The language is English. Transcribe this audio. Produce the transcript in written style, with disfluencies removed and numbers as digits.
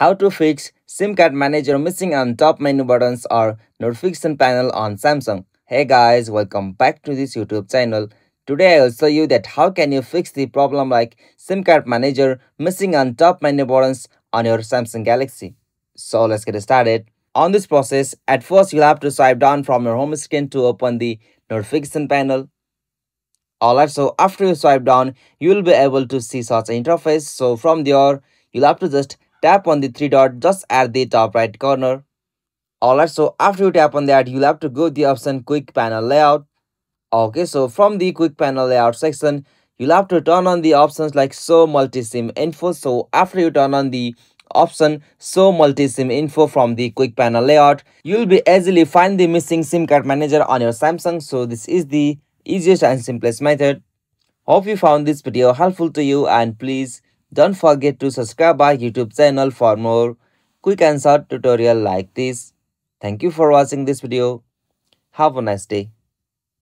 How to fix SIM Card Manager missing on top menu buttons or notification panel on Samsung. Hey guys, welcome back to this YouTube channel. Today I will show you that how can you fix the problem like SIM Card Manager missing on top menu buttons on your Samsung Galaxy. So let's get started. On this process, at first you'll have to swipe down from your home screen to open the notification panel. Alright, so after you swipe down, you will be able to see such an interface. So from there, you'll have to just tap on the three dot just at the top right corner. Alright, so after you tap on that, you'll have to go to the option Quick Panel Layout. Okay, so from the Quick Panel Layout section, you'll have to turn on the options like Show Multi-SIM Info. So after you turn on the option Show Multi-SIM Info from the Quick Panel Layout, you'll be easily find the missing SIM Card Manager on your Samsung. So this is the easiest and simplest method. Hope you found this video helpful to you, and please don't forget to subscribe our YouTube channel for more quick and short tutorial like this. Thank you for watching this video. Have a nice day.